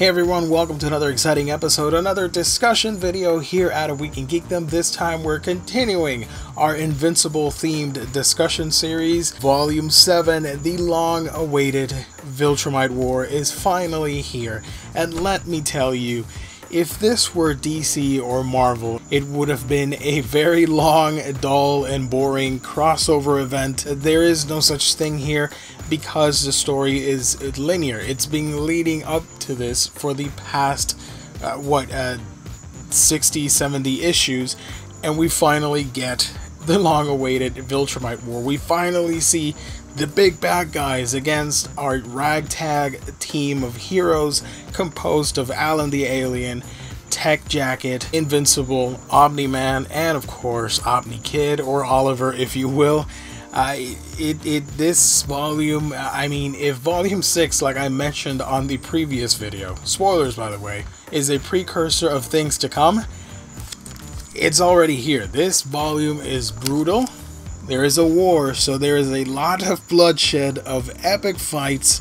Hey everyone, welcome to another exciting episode, another discussion video here at A Week in Geekdom. This time we're continuing our Invincible themed discussion series. Volume 7, the long awaited Viltrumite War is finally here. And let me tell you, if this were DC or Marvel, it would have been a very long, dull, and boring crossover event. There is no such thing here. Because the story is linear, it's been leading up to this for the past 60-70 issues, and we finally get the long-awaited Viltrumite War. We finally see the big bad guys against our ragtag team of heroes composed of Alan the Alien, Tech Jacket, Invincible, Omni-Man, and of course Omni-Kid, or Oliver if you will. This volume, I mean, if volume 6, like I mentioned on the previous video, spoilers by the way, is a precursor of things to come, it's already here. This volume is brutal. There is a war, so there is a lot of bloodshed, of epic fights,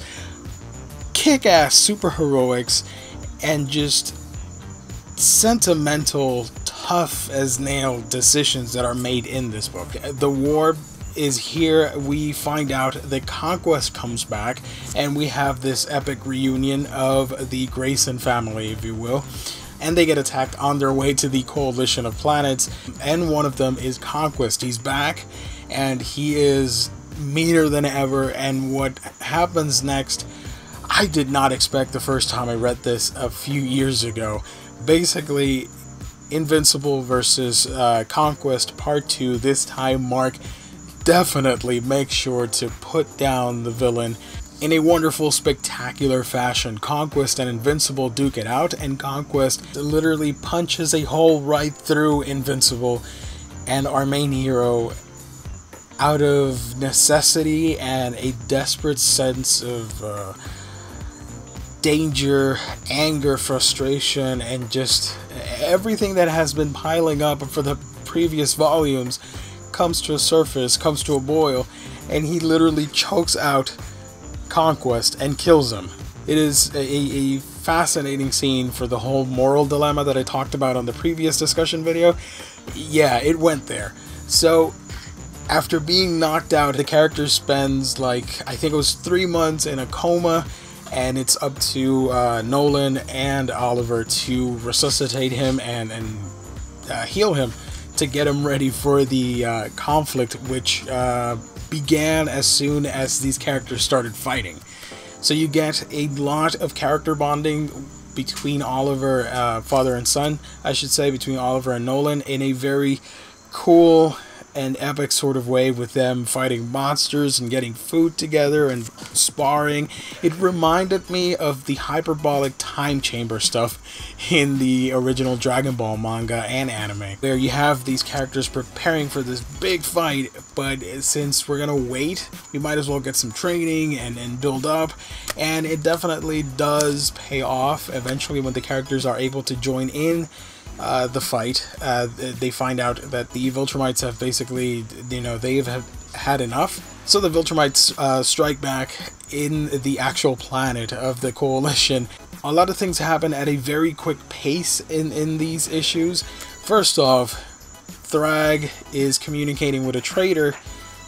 kick-ass superheroics, and just sentimental, tough-as-nail decisions that are made in this book. The war is here. We find out that Conquest comes back, and we have this epic reunion of the Grayson family, if you will, and they get attacked on their way to the Coalition of Planets, and one of them is Conquest. He's back, and he is meaner than ever, and what happens next, I did not expect the first time I read this a few years ago. Basically, Invincible versus Conquest Part 2, this time Mark definitely make sure to put down the villain in a wonderful, spectacular fashion. Conquest and Invincible duke it out, and Conquest literally punches a hole right through Invincible, and our main hero, out of necessity and a desperate sense of danger, anger, frustration, and just everything that has been piling up for the previous volumes, comes to a surface, comes to a boil, and he literally chokes out Conquest and kills him. It is a fascinating scene for the whole moral dilemma that I talked about on the previous discussion video. Yeah, it went there. So after being knocked out, the character spends, like, I think it was 3 months in a coma, and it's up to Nolan and Oliver to resuscitate him and heal him, to get him ready for the conflict, which began as soon as these characters started fighting. So you get a lot of character bonding between Oliver, father and son, I should say, between Oliver and Nolan, in a very cool and epic sort of way, with them fighting monsters and getting food together and sparring. It reminded me of the hyperbolic time chamber stuff in the original Dragon Ball manga and anime, where you have these characters preparing for this big fight, but since we're gonna wait, we might as well get some training and build up, and it definitely does pay off eventually when the characters are able to join in the fight. They find out that the Viltrumites have basically, you know, they have had enough. So the Viltrumites strike back in the actual planet of the Coalition. A lot of things happen at a very quick pace in these issues. First off, Thragg is communicating with a traitor,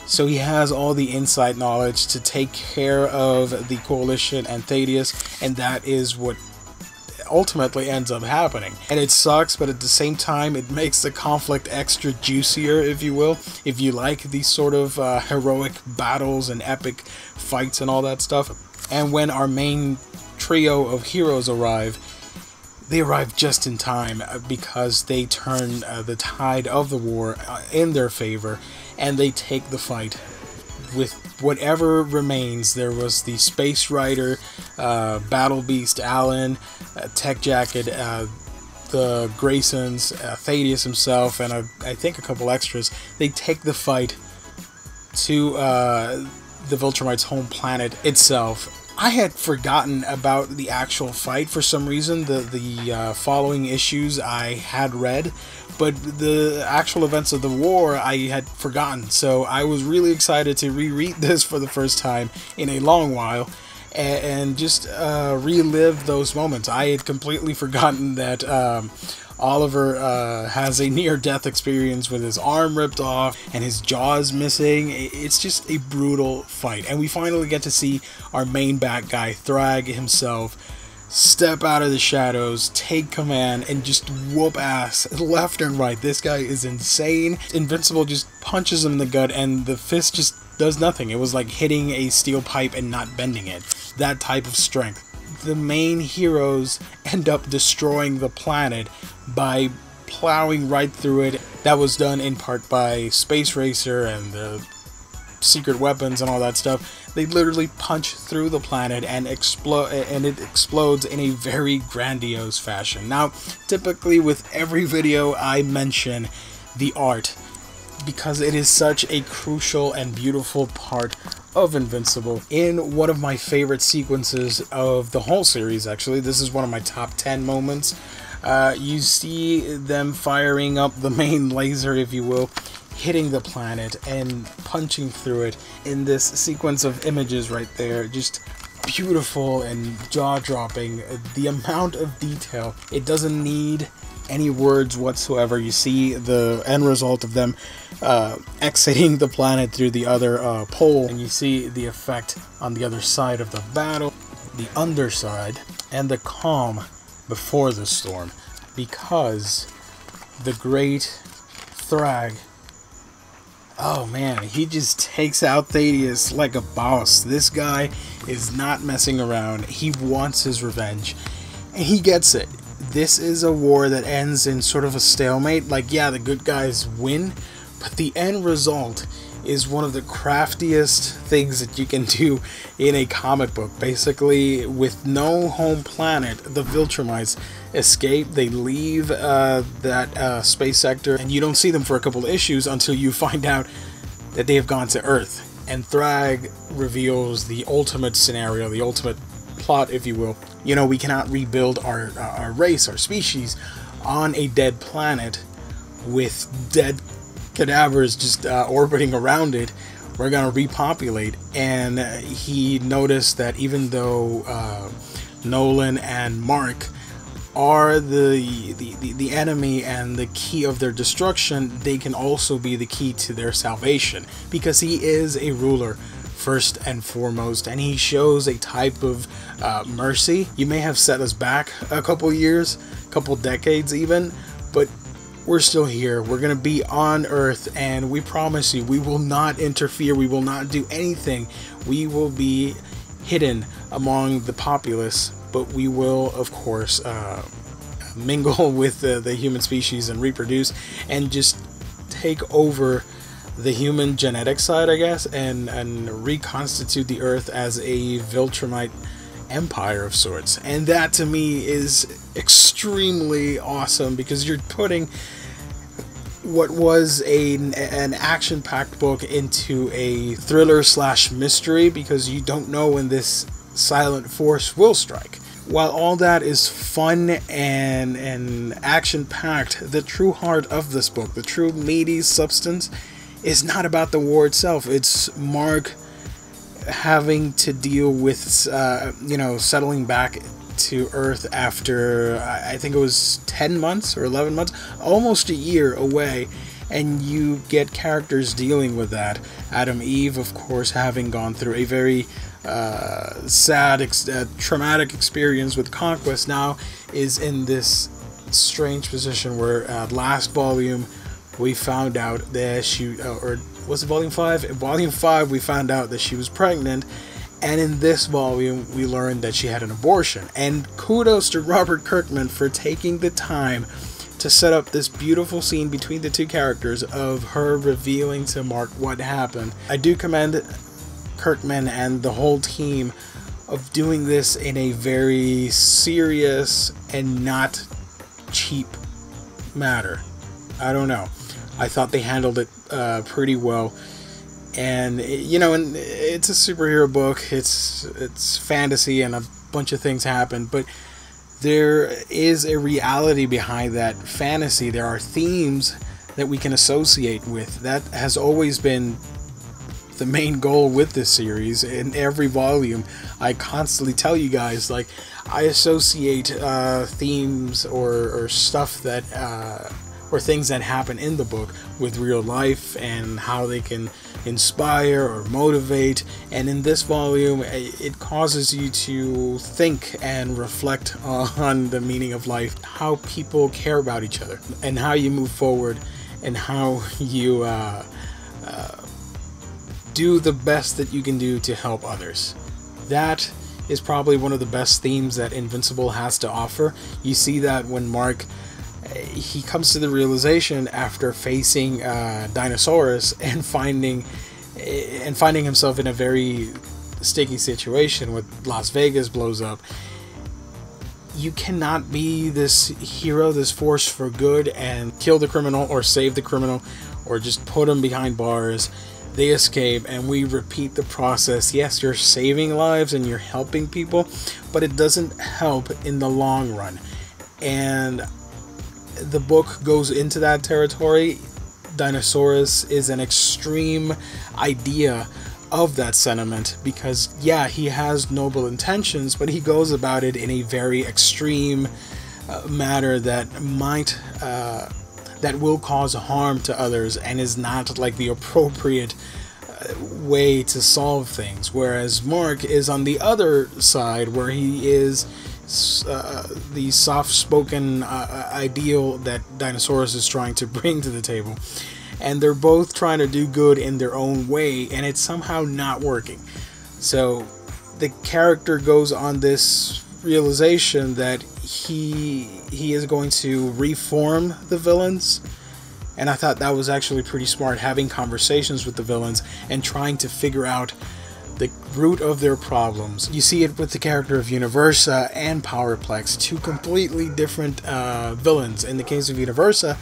so he has all the inside knowledge to take care of the Coalition and Thaddeus, and that is what ultimately ends up happening. And it sucks, but at the same time it makes the conflict extra juicier, if you will, if you like these sort of heroic battles and epic fights and all that stuff. And when our main trio of heroes arrive, they arrive just in time, because they turn the tide of the war in their favor, and they take the fight with whatever remains. There was the Space Rider, Battle Beast, Alan, Tech Jacket, the Graysons, Thaddeus himself, and I think a couple extras. They take the fight to the Viltrumites' home planet itself. I had forgotten about the actual fight for some reason. The following issues I had read, but the actual events of the war I had forgotten. So I was really excited to reread this for the first time in a long while, and just relive those moments. I had completely forgotten that Oliver has a near-death experience with his arm ripped off and his jaw's missing. It's just a brutal fight. And we finally get to see our main bad guy, Thragg himself, step out of the shadows, take command, and just whoop ass left and right. This guy is insane. Invincible just punches him in the gut and the fist just does nothing. It was like hitting a steel pipe and not bending it. That type of strength. The main heroes end up destroying the planet by plowing right through it. That was done in part by Space Racer and the secret weapons and all that stuff. They literally punch through the planet and it explodes in a very grandiose fashion. Now, typically with every video I mention the art, because it is such a crucial and beautiful part of Invincible. In one of my favorite sequences of the whole series, actually, this is one of my top 10 moments, you see them firing up the main laser, if you will, hitting the planet and punching through it in this sequence of images right there. Just beautiful and jaw-dropping. The amount of detail, it doesn't need any words whatsoever. You see the end result of them exiting the planet through the other pole, and you see the effect on the other side of the battle, the underside, and the calm before the storm, because the great Thragg, oh man, he just takes out Thaddeus like a boss. This guy is not messing around. He wants his revenge, and he gets it. This is a war that ends in sort of a stalemate. Like, yeah, the good guys win, but the end result is one of the craftiest things that you can do in a comic book. Basically, with no home planet, the Viltrumites escape. They leave that space sector, and you don't see them for a couple of issues until you find out that they have gone to Earth. And Thragg reveals the ultimate scenario, the ultimate plot, if you will. You know, we cannot rebuild our race, our species, on a dead planet with dead cadavers just orbiting around it. We're gonna repopulate. And he noticed that even though Nolan and Mark are the enemy and the key of their destruction, they can also be the key to their salvation, because he is a ruler first and foremost, and he shows a type of mercy. You may have set us back a couple years, a couple decades even, but we're still here. We're gonna be on Earth, and we promise you, we will not interfere. We will not do anything. We will be hidden among the populace, but we will, of course, mingle with the human species and reproduce and just take over the human genetic side, I guess, and reconstitute the Earth as a Viltrumite Empire of sorts. And that, to me, is extremely awesome, because you're putting what was an action-packed book into a thriller/mystery, because you don't know when this silent force will strike. While all that is fun and action-packed, the true heart of this book, the true meaty substance, is not about the war itself. It's Mark having to deal with, you know, settling back to Earth after, I think it was 10 months or 11 months, almost a year away, and you get characters dealing with that. Adam Eve, of course, having gone through a very sad, traumatic experience with Conquest, now is in this strange position where last volume we found out that she, or was it volume 5? In volume 5 we found out that she was pregnant, and in this volume we learned that she had an abortion. And kudos to Robert Kirkman for taking the time to set up this beautiful scene between the two characters of her revealing to Mark what happened. I do commend Kirkman and the whole team of doing this in a very serious and not cheap matter. I don't know. I thought they handled it pretty well, and you know, and it's a superhero book. It's fantasy, and a bunch of things happen, but there is a reality behind that fantasy. There are themes that we can associate with. That has always been the main goal with this series. In every volume, I constantly tell you guys, like, I associate themes or stuff that or things that happen in the book with real life and how they can inspire or motivate. And in this volume, it causes you to think and reflect on the meaning of life, how people care about each other, and how you move forward, and how you do the best that you can do to help others. That is probably one of the best themes that Invincible has to offer. You see that when Mark, he comes to the realization after facing Dinosaurus and finding himself in a very sticky situation with Las Vegas blows up. You cannot be this hero, this force for good, and kill the criminal or save the criminal or just put him behind bars. They escape, and we repeat the process. Yes, you're saving lives and you're helping people, but it doesn't help in the long run. And the book goes into that territory. Dinosaurus is an extreme idea of that sentiment because, yeah, he has noble intentions, but he goes about it in a very extreme manner that might, that will cause harm to others and is not like the appropriate way to solve things. Whereas Mark is on the other side, where he is the soft-spoken ideal that Dinosaurus is trying to bring to the table, and they're both trying to do good in their own way, and it's somehow not working. So the character goes on this realization that he is going to reform the villains, and I thought that was actually pretty smart, having conversations with the villains and trying to figure out the root of their problems. You see it with the character of Universa and Powerplex, two completely different villains. In the case of Universa,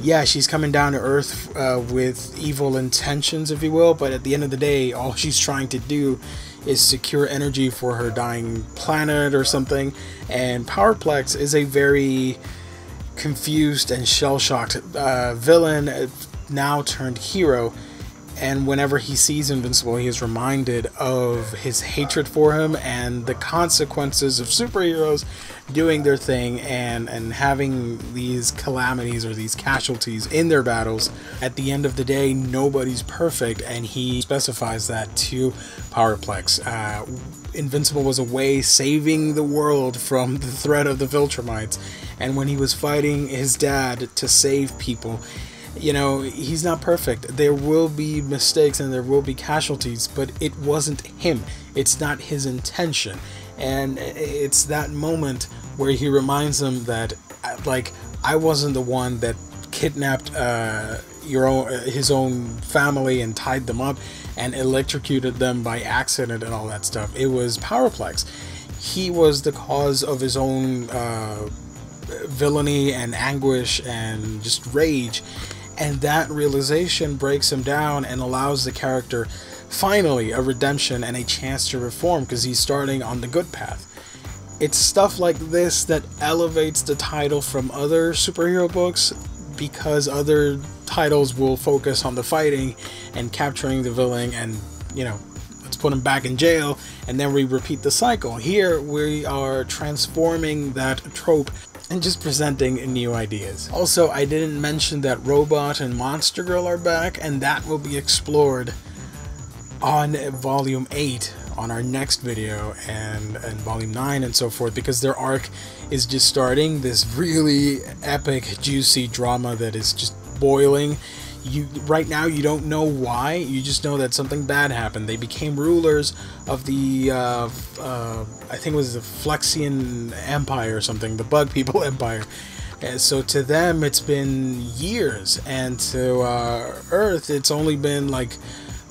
yeah, she's coming down to earth with evil intentions, if you will, but at the end of the day, all she's trying to do is secure energy for her dying planet or something. And Powerplex is a very confused and shell-shocked villain, now turned hero. And whenever he sees Invincible, he is reminded of his hatred for him and the consequences of superheroes doing their thing and having these calamities or these casualties in their battles. At the end of the day, nobody's perfect, and he specifies that to Powerplex. Invincible was away saving the world from the threat of the Viltrumites, and when he was fighting his dad to save people, you know, he's not perfect. There will be mistakes and there will be casualties, but it wasn't him. It's not his intention. And it's that moment where he reminds him that, like, I wasn't the one that kidnapped his own family and tied them up and electrocuted them by accident and all that stuff. It was Powerplex. He was the cause of his own villainy and anguish and just rage. And that realization breaks him down and allows the character finally a redemption and a chance to reform, because he's starting on the good path. It's stuff like this that elevates the title from other superhero books, because other titles will focus on the fighting and capturing the villain and, you know, let's put him back in jail, and then we repeat the cycle. Here we are transforming that trope and just presenting new ideas. Also, I didn't mention that Robot and Monster Girl are back, and that will be explored on Volume 8 on our next video, and Volume 9 and so forth, because their arc is just starting, this really epic, juicy drama that is just boiling. Right now, you don't know why, you just know that something bad happened. They became rulers of the, I think it was the Flexian Empire or something, the Bug People Empire. And so to them, it's been years, and to Earth, it's only been like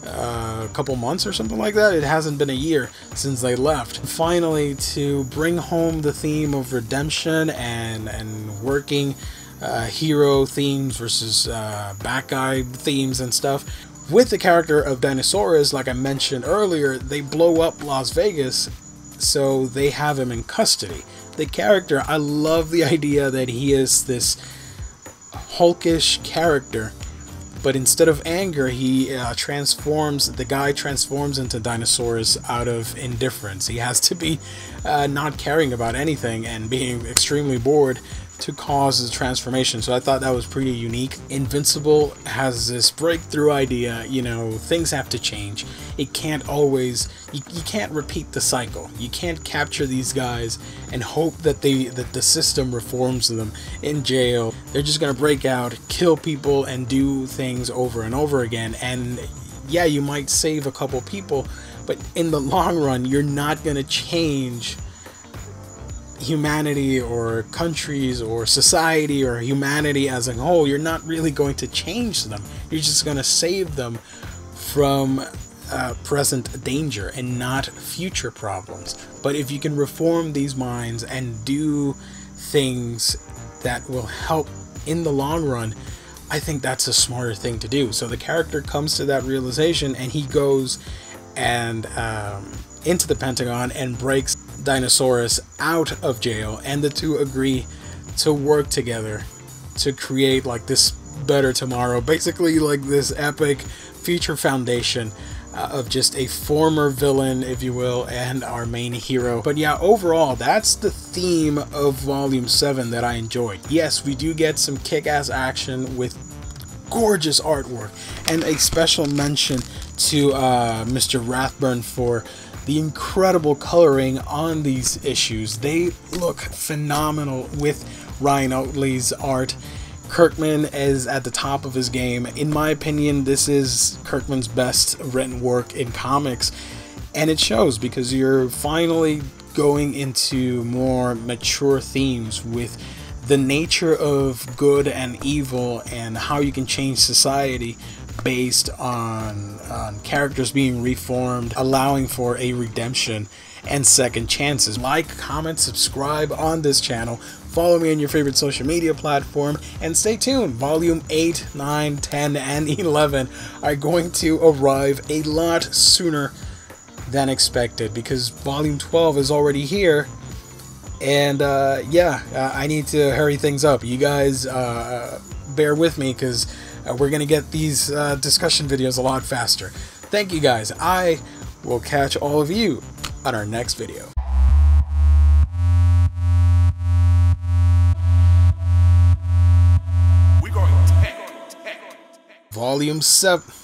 a couple months or something like that. It hasn't been a year since they left. Finally, to bring home the theme of redemption and working hero themes versus bad guy themes and stuff. With the character of Dinosaurus, like I mentioned earlier, they blow up Las Vegas, so they have him in custody. The character, I love the idea that he is this hulkish character But instead of anger, he the guy transforms into Dinosaurus out of indifference. He has to be not caring about anything and being extremely bored to cause the transformation. So I thought that was pretty unique. Invincible has this breakthrough idea, you know, things have to change. It can't always, you can't repeat the cycle. You can't capture these guys and hope that the system reforms them in jail. They're just gonna break out, kill people, and do things over and over again. And yeah, you might save a couple people, but in the long run, you're not gonna change humanity or countries or society or humanity as a whole. You're not really going to change them. You're just going to save them from present danger and not future problems. But if you can reform these minds and do things that will help in the long run, I think that's a smarter thing to do. So the character comes to that realization, and he goes and into the Pentagon and breaks Dinosaurus out of jail, and the two agree to work together to create like this better tomorrow, basically like this epic future foundation of just a former villain, if you will, and our main hero. But yeah, overall, that's the theme of Volume 7 that I enjoyed. Yes, we do get some kick-ass action with gorgeous artwork, and a special mention to Mr. Rathburn for the incredible coloring on these issues. They look phenomenal with Ryan Ottley's art. Kirkman is at the top of his game. In my opinion, this is Kirkman's best written work in comics, and it shows because you're finally going into more mature themes with the nature of good and evil and how you can change society based on characters being reformed, allowing for a redemption and second chances. Like, comment, subscribe on this channel, follow me on your favorite social media platform, and stay tuned. Volume 8, 9, 10, and 11 are going to arrive a lot sooner than expected because Volume 12 is already here. And I need to hurry things up. You guys bear with me because we're going to get these discussion videos a lot faster. Thank you guys. I will catch all of you on our next video. We're going Volume 7.